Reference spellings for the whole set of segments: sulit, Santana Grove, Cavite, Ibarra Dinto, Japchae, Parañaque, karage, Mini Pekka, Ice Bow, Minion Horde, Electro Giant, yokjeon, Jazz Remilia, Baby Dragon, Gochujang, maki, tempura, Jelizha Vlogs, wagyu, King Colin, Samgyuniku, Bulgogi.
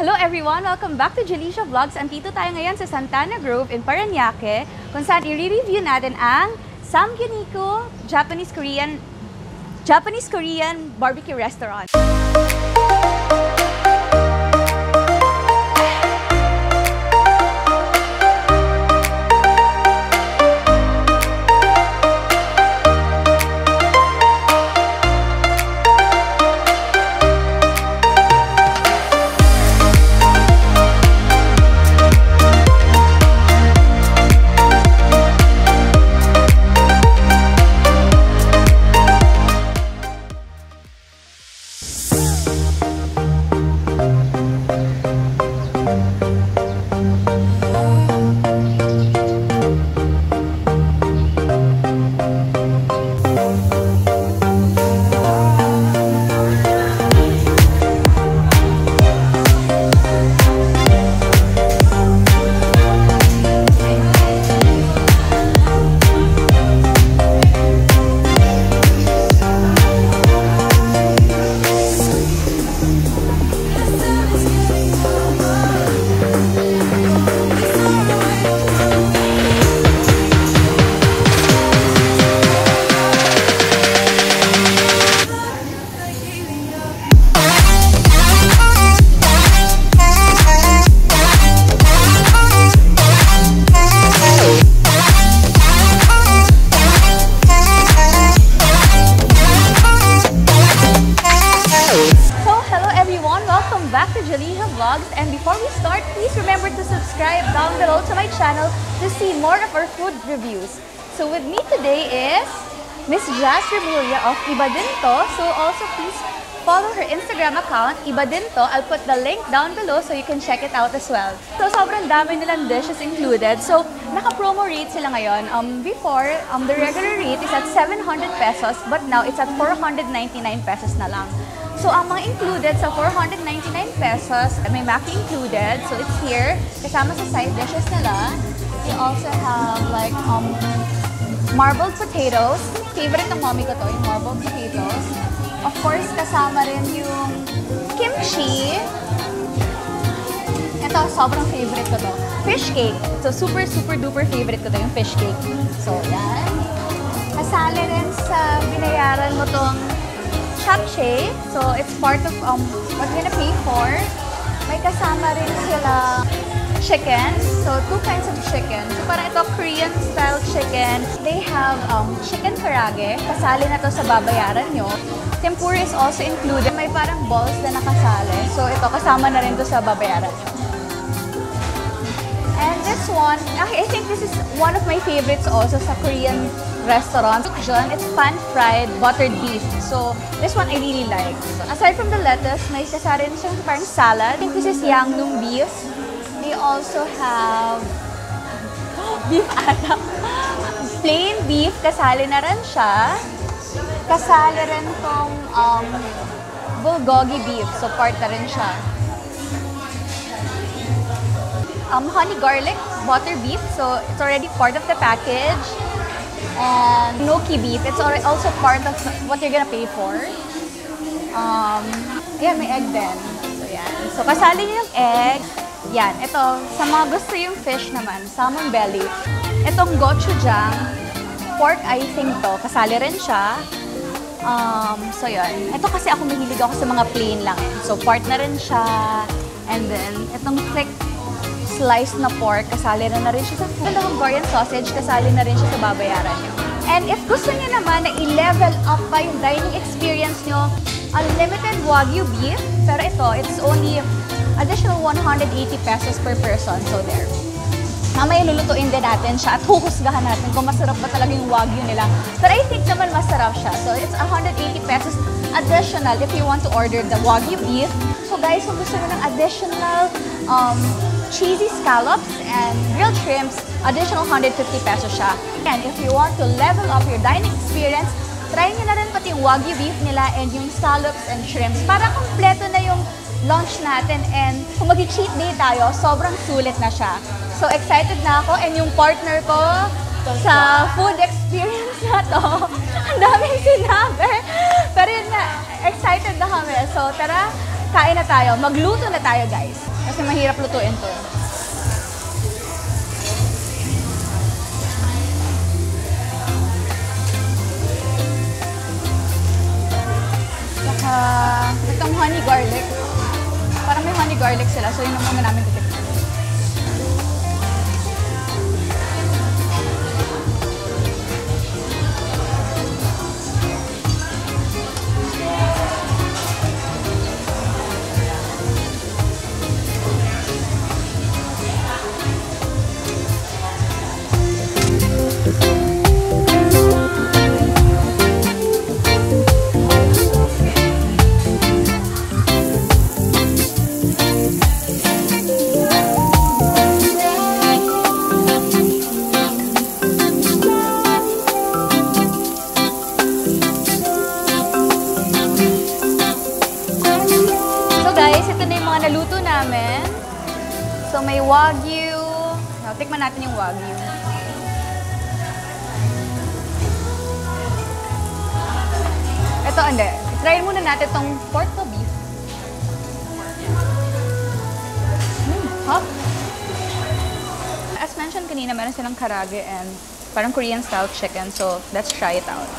Hello everyone! Welcome back to Jelizha Vlogs. Andito tayo ngayon sa Santana Grove in Parañaque kung saan i-review natin ang Samgyuniku Japanese-Korean barbecue restaurant. Back to Jelizha Vlogs, and before we start, please remember to subscribe down below to my channel to see more of our food reviews. So with me today is Miss Jazz Remilia of Ibarra Dinto, so also please follow her Instagram account, Ibarra Dinto. I'll put the link down below so you can check it out as well. So sobrang dami nilang dishes included. So naka-promo rate sila ngayon. Before, the regular rate is at 700 pesos, but now it's at 499 pesos na lang. So, ang mga included sa 499 pesos, may maki included. So, it's here. Kasama sa side dishes nila. They also have like marbled potatoes. Favorite ng mommy ko to, yung marbled potatoes. Of course, kasama rin yung kimchi. Ito, sobrang favorite ko to. Fish cake. So, super, super duper favorite ko to yung fish cake. So, yan. Kasali rin sa binayaran mo tong Japchae, so it's part of what we're gonna pay for. May kasama rin sila chicken, so two kinds of chicken. So parang ito Korean style chicken. They have chicken karage, kasali na to sa babayaran nyo. Tempura is also included. May parang balls na nakasali, so ito kasama na rin to sa babayaran nyo. And this one, I think this is one of my favorites also sa Korean restaurant. It's pan-fried buttered beef. So, this one I really like. Aside from the lettuce, may kasarin siyang parang salad. I think this is yangnum beef. They also have beef alam. Plain beef, kasali na rin siya. Kasali rin tong bulgogi beef. So, part na rin siya. Honey garlic butter beef, so it's already part of the package. And gnocchi beef, it's also part of what you're gonna pay for. Yeah, may egg din. So, yan. So, kasali niyo yung egg. Yan, ito. Sa mga gusto yung fish naman, salmon belly. Itong gochujang, pork icing to. Kasali rin siya. So, yun. Ito kasi ako mahilig ako sa mga plain lang. So, part na rin siya. And then, itong thick sliced na pork, kasali na rin siya sa food. Itong Korean sausage, kasali na rin siya sa babayaran nyo. And if gusto niyo naman na i-level up pa yung dining experience nyo, unlimited wagyu beef, pero ito, it's only additional 180 pesos per person. So there. Mamaya lulutuin din natin siya at huhusgahan natin kung masarap ba talaga yung wagyu nila. But I think naman masarap siya. So it's 180 pesos additional if you want to order the wagyu beef. So guys, kung gusto nyo ng additional cheesy scallops and grilled shrimps, additional 150 pesos siya. And if you want to level up your dining experience, try nyo na rin pati yung wagyu beef nila and yung scallops and shrimps. Para kompleto na yung lunch natin, and kung mag-cheat day tayo, sobrang sulit na siya. So excited na ako, and yung partner ko sa food experience na to, ang daming sinabi. Pero yun na, excited na kami. So tara, kain na tayo. Magluto na tayo, guys. Kasi mahirap lutuin to. Saka, itong honey garlic. Parang may honey garlic sila. So, yun ang muna namin titikman. So may wagyu. Now, tikman natin yung wagyu. Ito, hindi. Try muna natin itong pork to beef. Hop. As mentioned kanina, meron silang karage and parang Korean style chicken. So let's try it out.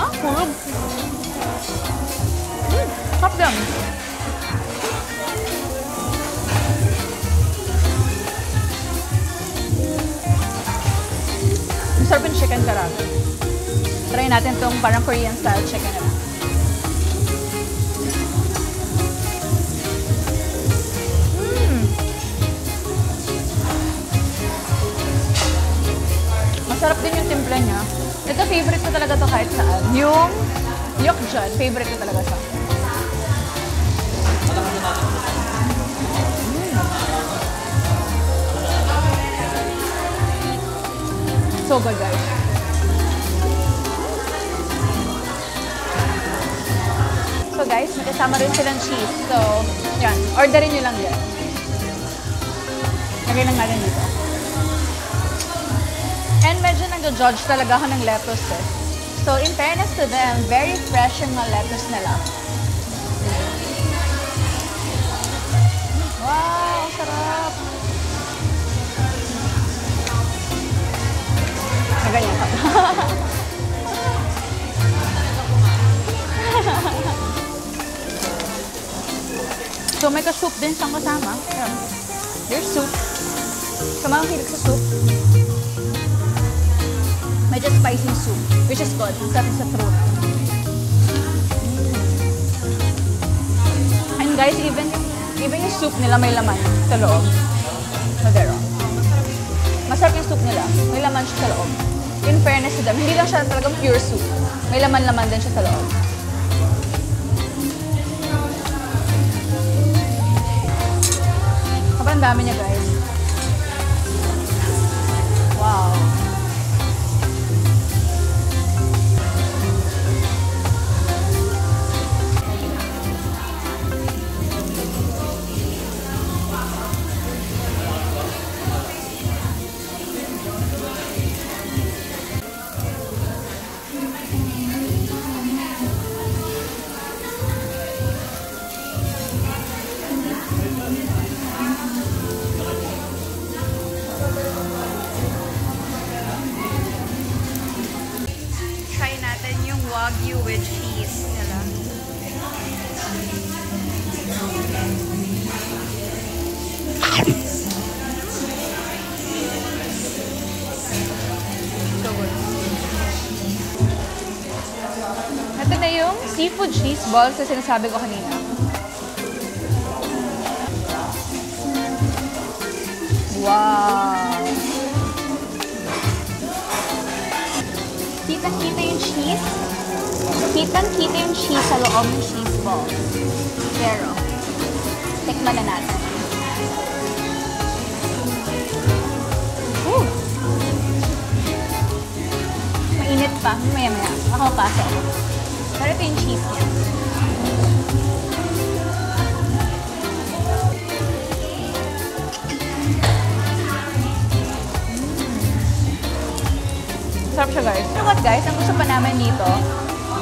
Ah, hot. Hop them. Serpent chicken karate. Try natin tong parang Korean style chicken. Masarap din yung timpla niya. Ito favorite ko talaga to kahit saan. Yung yokjeon, favorite ko talaga sa. So good, guys. So guys, nakasama rin silang cheese. So, yan. Orderin nyo lang yan. Lagay lang natin dito. And medyo nag-judge talaga ako ng lettuce eh. So, in fairness to them, very fresh yung mga lettuce nila. Wow, sarap! Ganyan ka. So, may ka-soup din siyang kasama. Yeah. There's soup. Kamang hilig sa soup. Medyo spicy soup, which is good. Sabi sa throat. And guys, even yung soup nila may laman sa loob. Madero. Masarap yung soup nila. May laman siya sa loob. In fairness to them, hindi lang siya talagang pure soup. May laman-laman din siya sa loob. Kapag ang dami niya, guys. Wow. Wagyu with cheese nila. So good. Ito na yung seafood cheese balls na sinasabi ko kanina. Wow! Kitang-kita yung cheese. Kitang-kita yung cheese sa loob ng cheese balls. Pero, tikman na natin. Ooh! Mainit pa. Maya-maya. Ako paso. Pero ito yung cheese niya. Sarap siya, guys. You know what, guys? Ang gusto pa namin dito,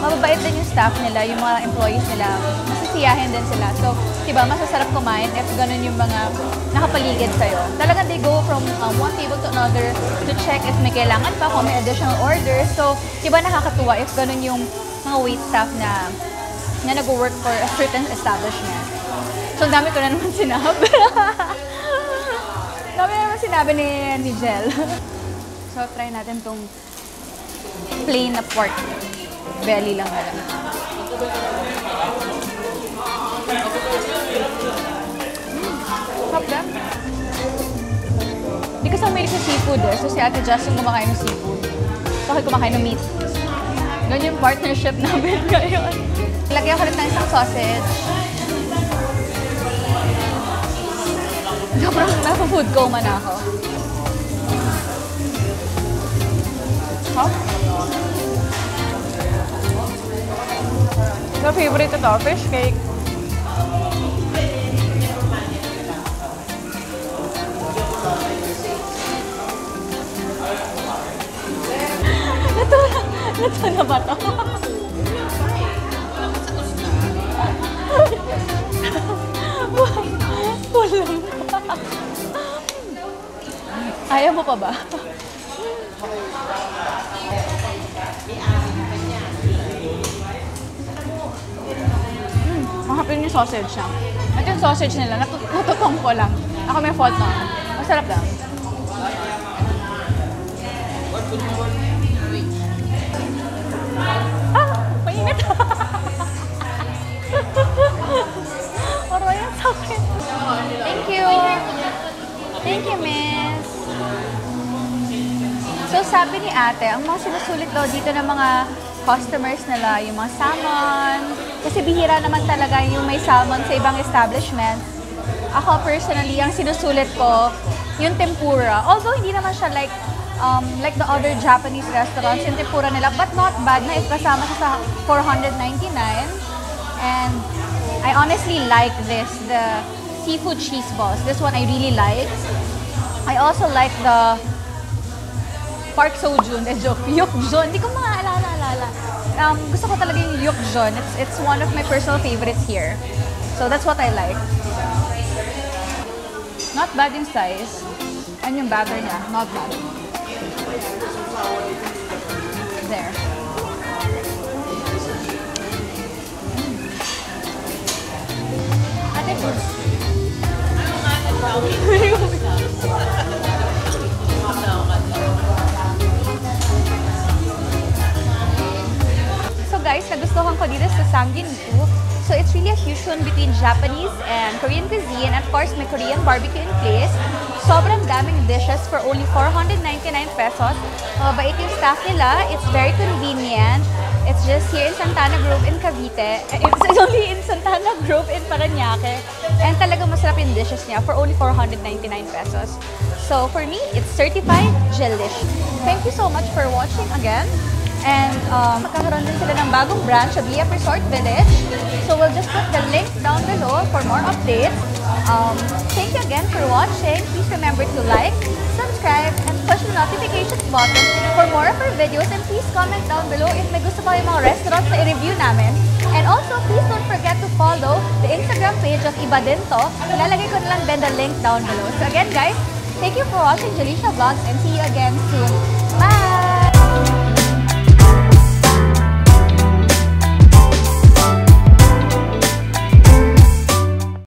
mababait din yung staff nila, yung mga employees nila, masasiyahin din sila. So, diba, masasarap kumain if ganun yung mga nakapaligid sa'yo. Talaga, they go from one table to another to check if may kailangan pa, kung may additional orders. So, diba, nakakatuwa if ganun yung mga wait staff na nag-work for a certain establishment. So, ang dami ko na naman sinabi. Dami na naman sinabi ni Jel. So, try natin tong plain na pork. Belly lang na lang. Top lang. Hindi kasi ang mahilig sa seafood eh. So, si Ate Jazz yung kumakain ng seafood. So, ako kumakain ng meat. Ganyan yung partnership namin ngayon. Lagyan ko rin ng isang sausage. Sobrang nasa-food coma na ako. So, favorite ito, fish cake. Nato na ba ito? Pulang pa. Ayaw mo pa ba? Mahapin yung sausage siya. At yung sausage nila, natutong ko lang. Ako may fault na. Masarap lang. Ah! Mainit! Oro yan sa akin. Thank you! Thank you, miss! So, sabi ni ate, ang mga sinusulit daw dito ng mga customers nila, yung mga salmon. Kasi bihira naman talaga yung may salmon sa ibang establishment. Ako personally, ang sinusulit ko, yung tempura. Although hindi naman siya like the other Japanese restaurants, yung tempura nila. But not bad na if kasama siya sa $499. And I honestly like this, the seafood cheese balls. This one I really like. I also like the Park Sojun, Yukjun. Hindi ko mga alala. Gusto ko talaga yung Yukjun. It's one of my personal favorites here. So that's what I like. Not bad in size. And yung batter niya, not bad. There. Ate, food. Guys, nagustuhan ko dito sa Samgyuniku. So, it's really a fusion between Japanese and Korean cuisine. Of course, may Korean barbecue in place. Sobrang daming dishes for only 499 pesos. Mabait yung staff nila. It's very convenient. It's just here in Santana Grove in Cavite. It's only in Santana Grove in Parañaque. And talaga masarap yung dishes niya for only 499 pesos. So, for me, it's certified Jelizha. Thank you so much for watching again. And magkakaroon din sila ng bagong branch sa Via Resort Village. So we'll just put the link down below for more updates. Thank you again for watching. Please remember to like, subscribe, and push the notifications button for more of our videos. And please comment down below if may gusto kayo mga restaurants na i-review namin. And also, please don't forget to follow the Instagram page of Ibarra Dinto. Ilalagay ko na lang din the link down below. So again guys, thank you for watching Jelizha Vlogs and see you again soon. Bye!